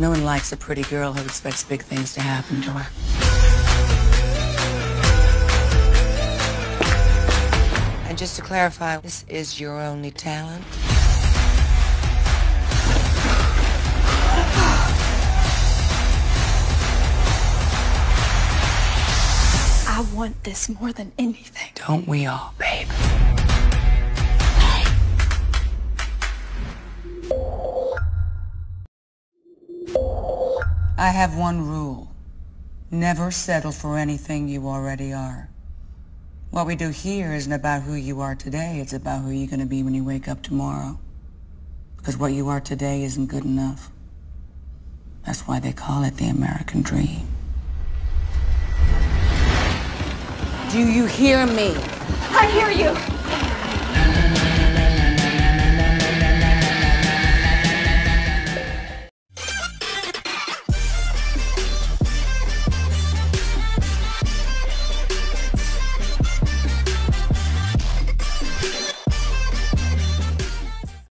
No one likes a pretty girl who expects big things to happen to her. And just to clarify, this is your only talent? I want this more than anything. Don't we all, babe? I have one rule. Never settle for anything you already are. What we do here isn't about who you are today, it's about who you're going to be when you wake up tomorrow. Because what you are today isn't good enough. That's why they call it the American dream. Do you hear me? I hear you!